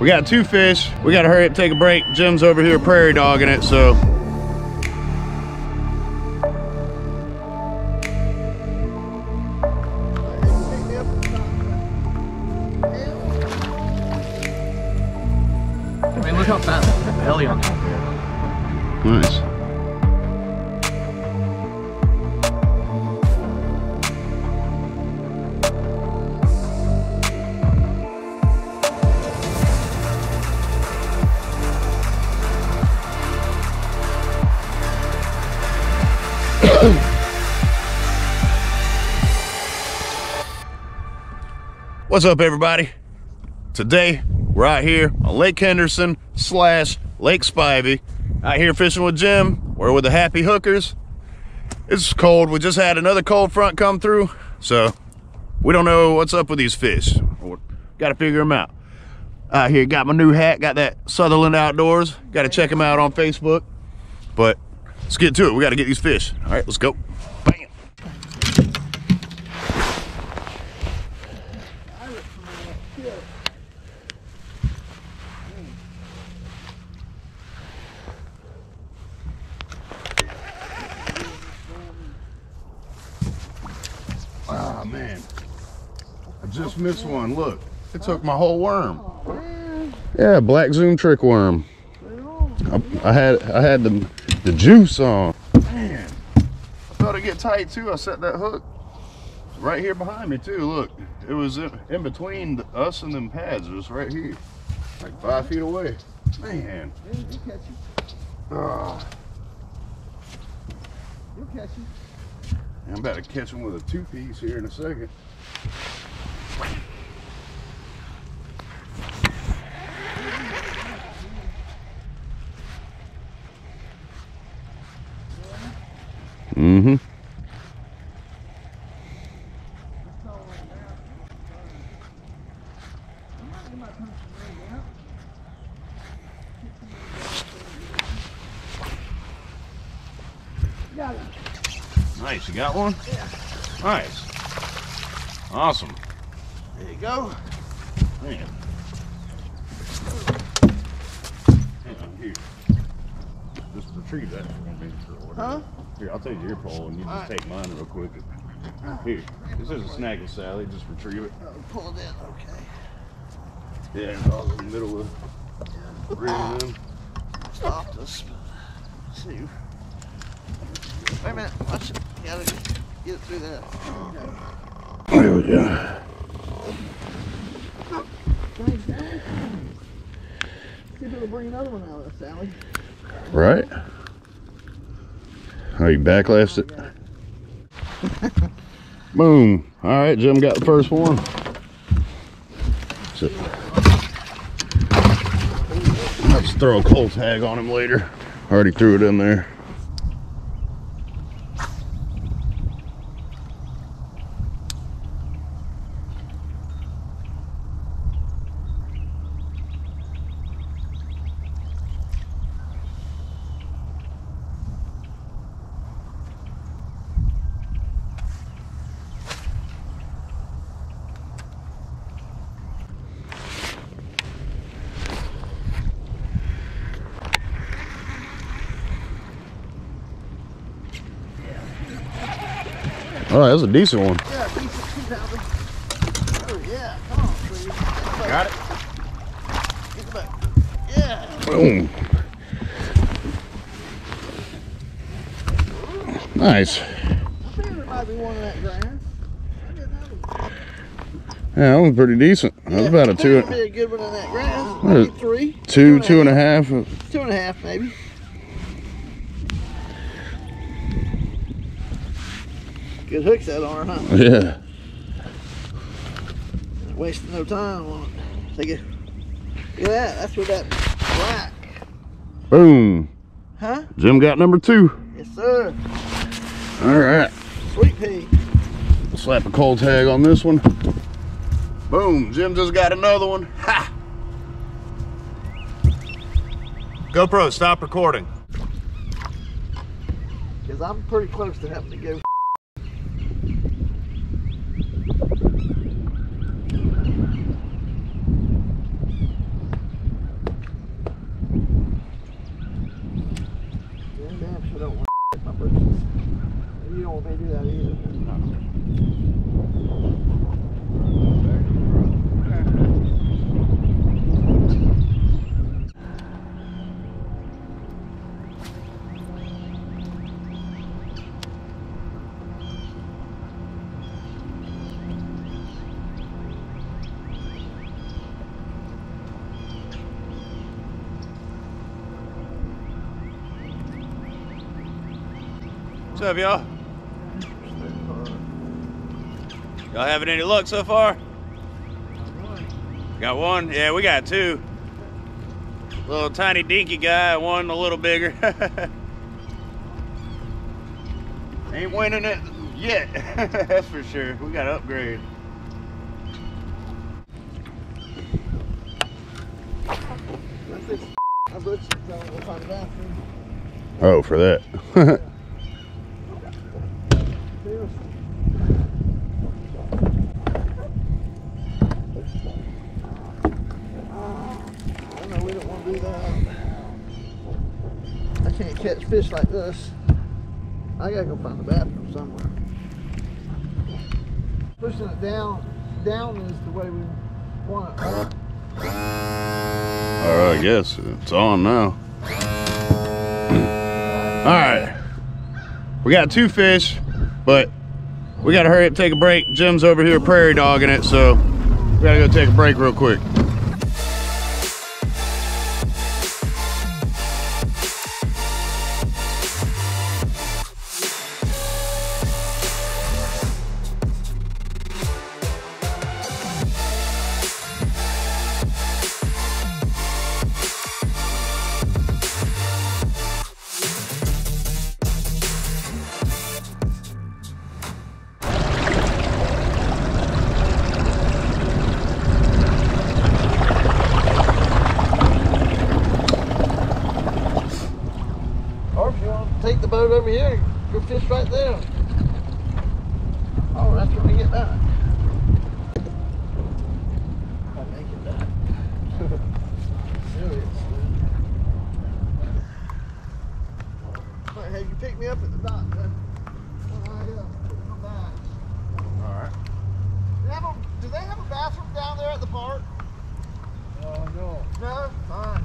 We got two fish. We gotta hurry up, take a break. Jim's over here prairie dogging it, so. I mean, look how fast the belly on that. Nice. What's up, everybody? Today we're out here on Lake Henderson / Lake Spivey, out here fishing with Jim. We're with the Happy Hookers. It's cold. We just had another cold front come through, so we don't know what's up with these fish. Gotta figure them out. Out here, got my new hat, got that Sutherland Outdoors. Gotta check them out on Facebook. But let's get to it. We got to get these fish. All right, let's go. Bam. Ah, man. I just missed one. Look, it took my whole worm. Yeah, black zoom trick worm. I had the juice on. Man, I thought it'd get tight too. I set that hook right here behind me too. Look, it was in between us and them pads. It was right here, like 5 feet away. Man. Oh. I'm about to catch him with a two-piece here in a second. Mm-hmm. Nice, you got one? Yeah. Nice. Awesome. There you go. Man. Here. This is the tree that we're going to be for order. Huh? Here, I'll take your pole and you just take mine real quick. Here, this is a snagging Sally, just retrieve it. Oh, pull that, okay. Yeah, it's all in the middle of reeling them. Stop this. Let's see. Wait a minute, watch it. You gotta get it through that. Okay. There we go. See if it'll bring another one out of it, Sally. Right? Oh, you backlashed it. Boom. All right, Jim got the first one. So, I'll just throw a cold tag on him later. I already threw it in there. All right, that was a decent one. Yeah, a decent 2-pounder. Oh, yeah. Come on, please. Got it. Get the back. Yeah. Boom. Nice. I think there might be one in that grass. Yeah, that one's pretty decent. That was about a two. That would be a good one in that grass. Maybe three. Two and a half. 2.5, maybe. Good hooks that are, huh? Yeah. Not wasting no time on it. Take it. Look at that. That's with that black. Boom. Huh? Jim got number 2. Yes, sir. All right. Sweet pea. We'll slap a cold tag on this one. Boom. Jim just got another one. Ha! GoPro, stop recording. Because I'm pretty close to having to go. What's up, y'all? Y'all having any luck so far? Got one? Yeah, we got two. Little tiny dinky guy, one a little bigger. Ain't winning it yet, that's for sure. We gotta upgrade. Oh, for that. I can't catch fish like this. I gotta go find the bathroom somewhere. Pushing it down is the way we want it, right? Alright, I guess it's on now. Alright, we got two fish, but we gotta hurry up, take a break. Jim's over here prairie dogging it, so we gotta go take a break real quick. Over here, go fish right there. Oh, that's when we get back. I make it back. Seriously. But hey, you pick me up at the dock, man. Alright. Do they have a bathroom down there at the park? No. No? Alright.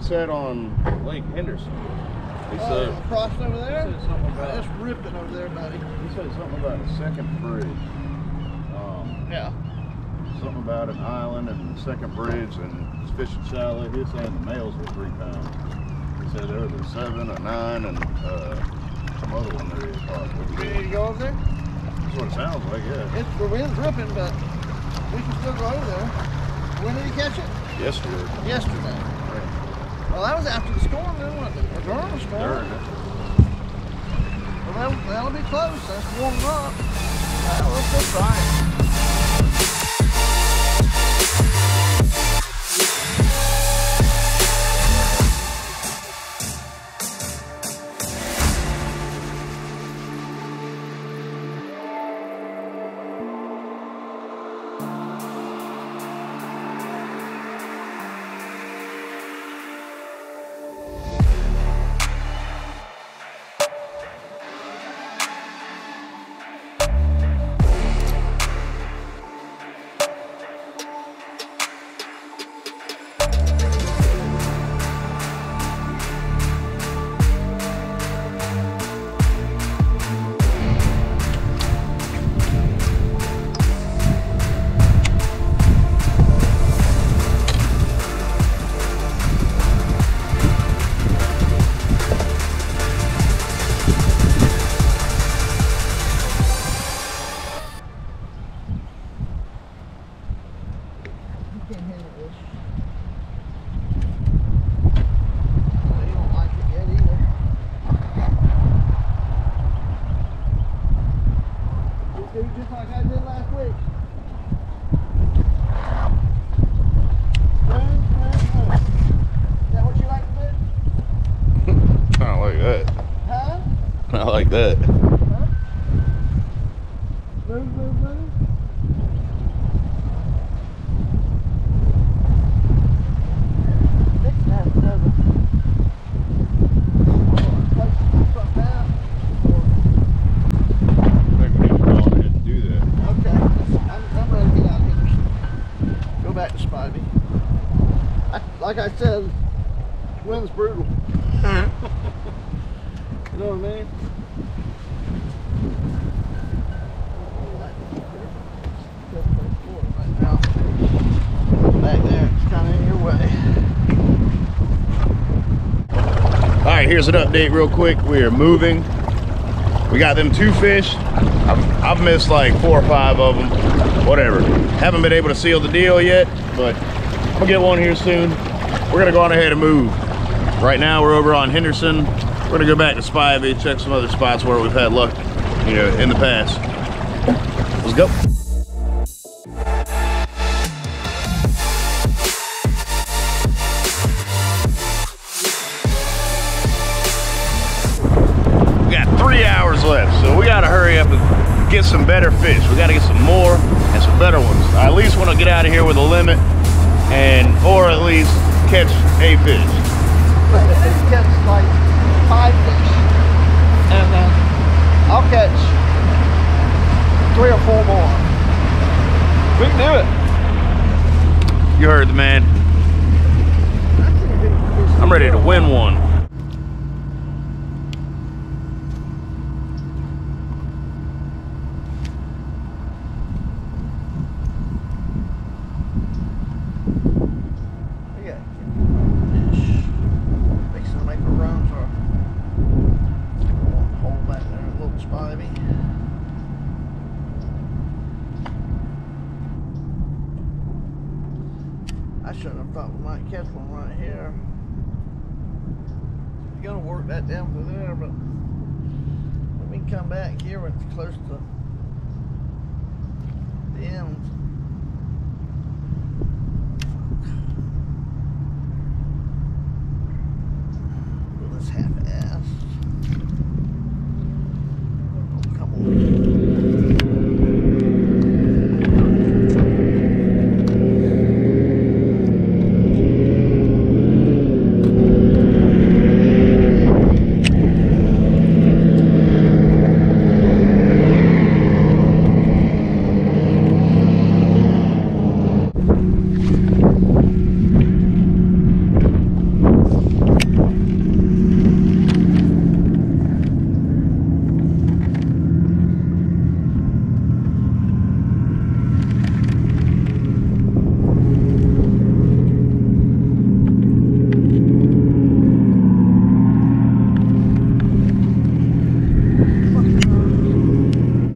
Said on Lake Henderson. He said, there's a crossing over there? He said something about, that's ripping over there, buddy. He said something about a second bridge. Yeah. Something about an island and the second bridge and it's fishing shallow. He was saying the males were 3 pounds. He said there was a 7 or 9 and some other one there. You need to go over there? That's what it sounds like, yeah. The wind's ripping, but we can still go over there. When did he catch it? Yesterday. Yesterday. Well, that was after the storm, then, wasn't it? During the storm. Well, that'll be close. That's warming up. We'll still try it. Like I said, wind's brutal. You know what I mean? Right now, back there, it's kind of in your way. All right, here's an update real quick. We are moving. We got them two fish. I've missed like 4 or 5 of them. Whatever. Haven't been able to seal the deal yet, but I'm gonna get one here soon. We're gonna go on ahead and move. Right now we're over on Henderson. We're gonna go back to Spivey, check some other spots where we've had luck, you know, in the past. Let's go. We got 3 hours left, so we gotta hurry up and get some better fish. We gotta get some more and some better ones. I at least wanna get out of here with a limit or at least catch a fish. Let's catch like 5 fish, and then I'll catch 3 or 4 more. We can do it. You heard the man. I'm ready to win one. I should have thought we might catch one right here. We're gonna work that down through there, but we can come back here when it's close to the end.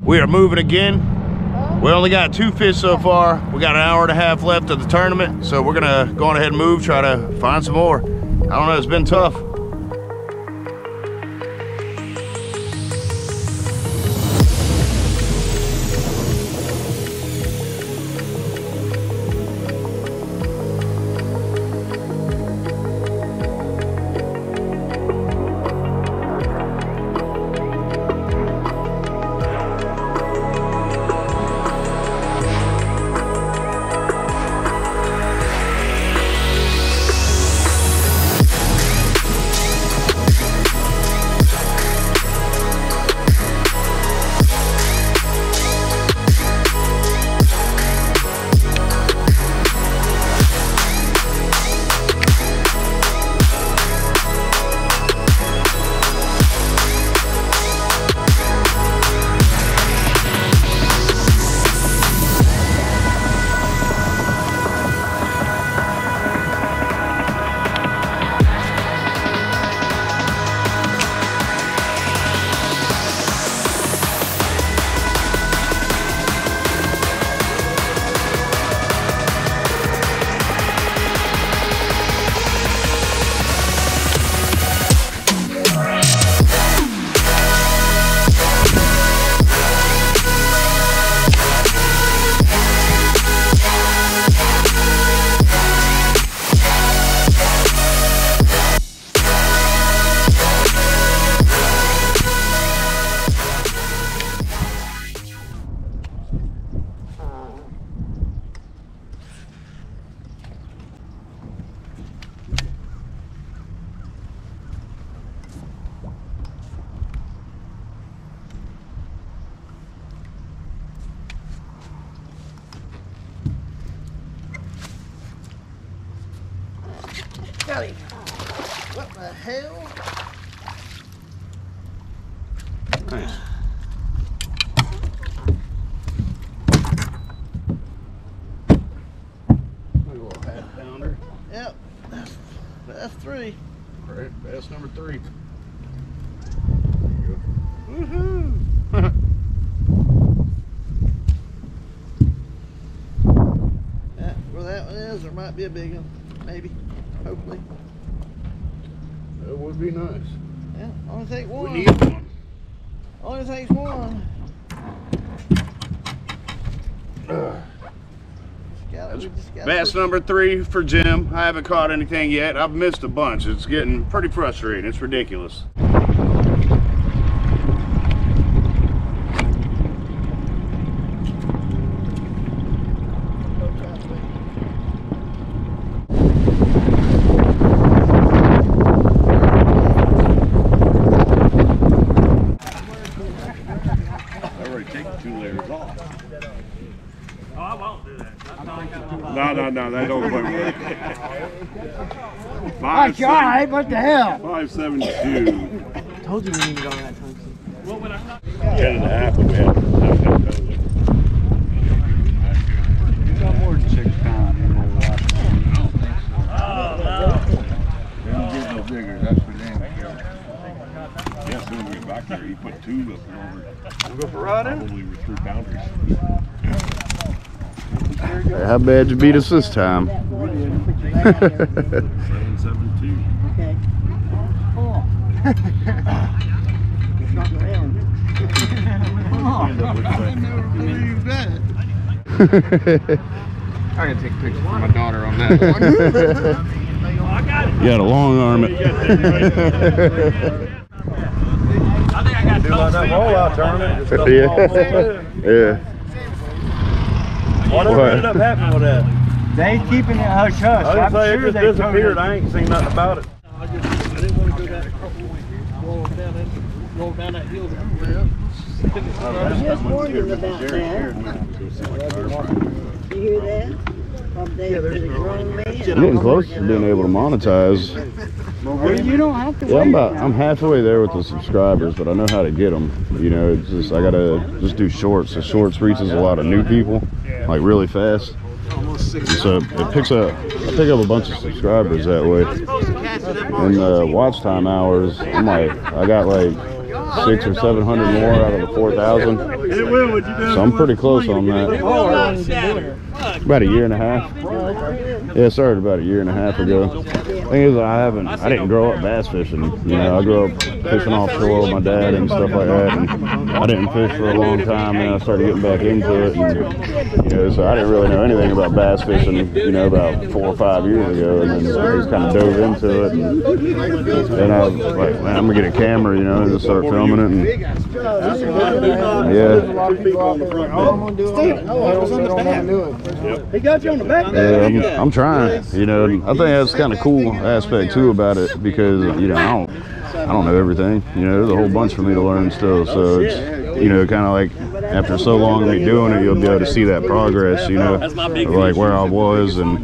We are moving again. We only got 2 fish so far. We got an hour and a half left of the tournament, so we're gonna go on ahead and move, try to find some more. I don't know, it's been tough. got him. What the hell? Nice. Look, a little half pounder. Yep. That's three. All right, that's number three. There you go. Woohoo! There might be a big one, maybe, hopefully. That would be nice. Yeah, only take one. We need one. Only takes one. That's number three for Jim. I haven't caught anything yet. I've missed a bunch. It's getting pretty frustrating. It's ridiculous. No, that don't work. Right, what the hell? 572. I told you we needed all that time. Well, when I cut it in half, we had you got more chick pound in the last one. I don't think so. Oh, no. They don't get no bigger, that's for damn. Yeah, so when we get back there, he put two up and over. We'll go for riding? Probably with 3 pounders. How bad you beat us this time? We did. 772. Okay. Cool. It's not round. I never believed that. I gotta take a picture for my daughter on that one. I got it. You had a long arm. I think I got do like that rollout tournament. Yeah. Yeah. Whatever ended up happening with that? They ain't keeping it hush hush. I'm sure they disappeared. I ain't seen nothing about it. I didn't want to go down that hill. Just wondering about that. You hear that? Yeah, I'm getting close to being able to monetize. Well, you don't have to. Yeah, I'm halfway there with the subscribers, but I know how to get them. You know, it's just I gotta just do shorts. The shorts reaches a lot of new people, like really fast. So it picks up. I pick up a bunch of subscribers that way. And the watch time hours, I'm like, I got like 600 or 700 more out of the 4,000. So I'm pretty close on that. About a year and a half. Yeah, it started about a year and a half ago. Thing is, I didn't grow up bass fishing. You know, I grew up fishing offshore with my dad and stuff like that. And I didn't fish for a long time, and I started getting back into it. And, you know, so I didn't really know anything about bass fishing. You know, about 4 or 5 years ago, and then I just kind of dove into it. And I was like, man, I'm gonna get a camera. You know, and just start filming it. And, yeah. He got you on the back. Yeah, I'm trying. You know, I think that's kind of cool aspect too about it, because you know I don't know everything. You know, there's a whole bunch for me to learn still. So it's, you know, kind of like after so long of me doing it, you'll be able to see that progress. You know, like where I was and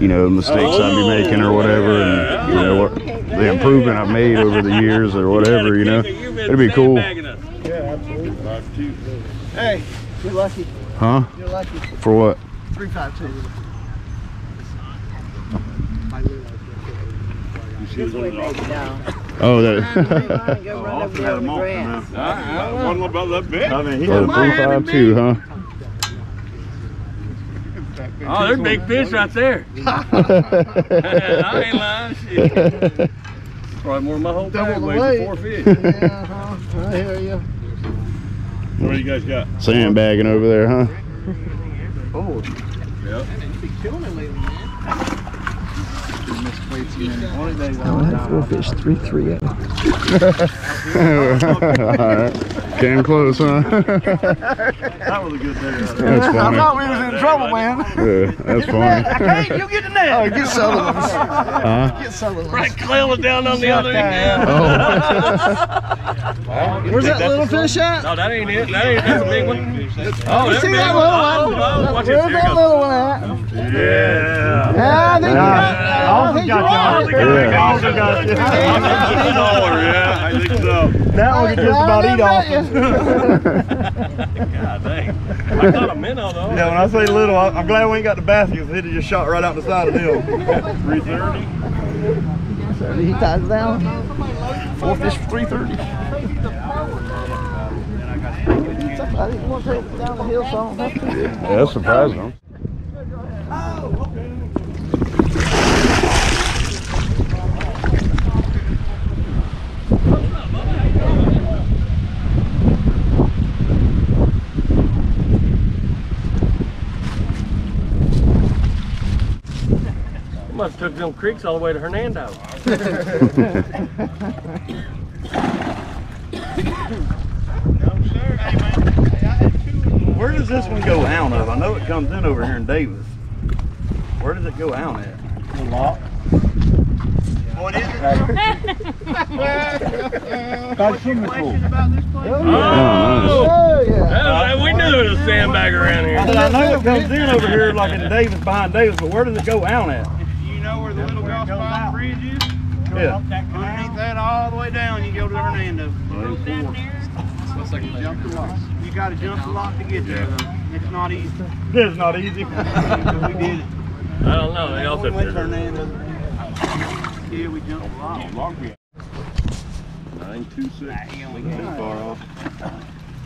you know the mistakes I'd be making or whatever, and you know the improvement I've made over the years or whatever. You know, it'd be cool. Yeah, absolutely. Hey, you're lucky. Huh? You're lucky. For what? 352. Oh, that. Go run over the grass. One about that big. I mean, he had a 352, huh? Oh, there's big fish right there. I ain't lying. Shit. Probably more than my whole bag weighs 4 fish. Yeah, huh? I hear you. What do you guys got? Sandbagging over there, huh? Oh. Yep. Man, you be killing it lately, man. Oh, fish 3-3. Damn close, huh? That was a good day. Right there. I thought we was in trouble, man. Yeah, that's funny. Hey, you get the net. Oh, get Sutherland's. Huh? Get Sutherland's. Brad Clay was down on the other end. Oh. Where's that little fish at? No, that ain't it. That ain't that big one. Oh, you see that little one? Where's that little one at? Yeah. Yeah, I think you got that. I got you. Yeah, I think so. That one could just about eat off. God dang. I caught a minnow though. Yeah, when I say little, I'm glad we ain't got the basket because it just shot right out the side of the hill. 3:30. 30, he ties down. Four fish for 3:30. I didn't want to take it down the hill, so I don't have to. Yeah, that's surprising. Must have took them creeks all the way to Hernando. Where does this one go out of? I know it comes in over here in Davis. Where does it go out at? The lock. What is it? Got a swimming pool. Oh, yeah. We knew there was a sandbag around here. I know it comes in over here like in Davis, behind Davis, but where does it go out at? Know where the Little Goss Pond Bridge is? Yeah. Underneath that, all the way down, you go to Hernando. You got to jump the lock to get there. It's not easy. It is not easy. We did it. I don't know. They all said Hernando. Yeah, we jumped the lock. 926. Not too far off.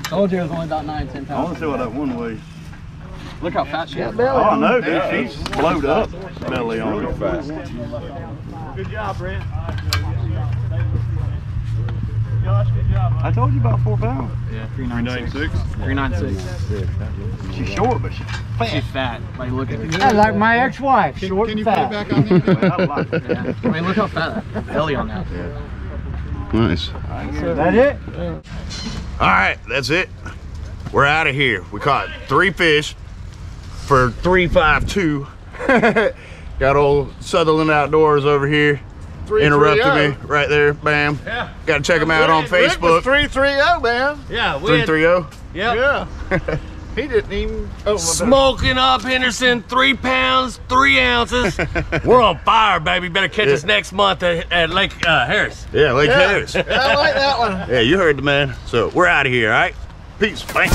Told you it was only about 9-10 pounds. I want to see what that one weighs. Look how fat she is. Oh, I know, dude. She's blowed up. Belly on her fast. Good job, Brent. Josh, good job. I told you about 4 pounds. Yeah, 396. 396. She's short, but she's fat. She's fat. Like, look at her. Like my ex-wife. Short and fat. Can you put it back on there? Yeah. I mean, look how fat that belly on that. Yeah. Nice. Is that it? Yeah. All right, that's it. We're out of here. We caught 3 fish. For 352, got old Sutherland Outdoors over here. Interrupted me right there, bam. Yeah. Got to check them out on Facebook. 330, man. Yeah, 330. Yeah. Yeah. He didn't even. Oh, smoking up Henderson, 3 pounds, 3 ounces. We're on fire, baby. Better catch us next month at Lake Harris. Yeah, Lake Harris. I like that one. Yeah, you heard the man. So we're out of here. All right. Peace. Bang.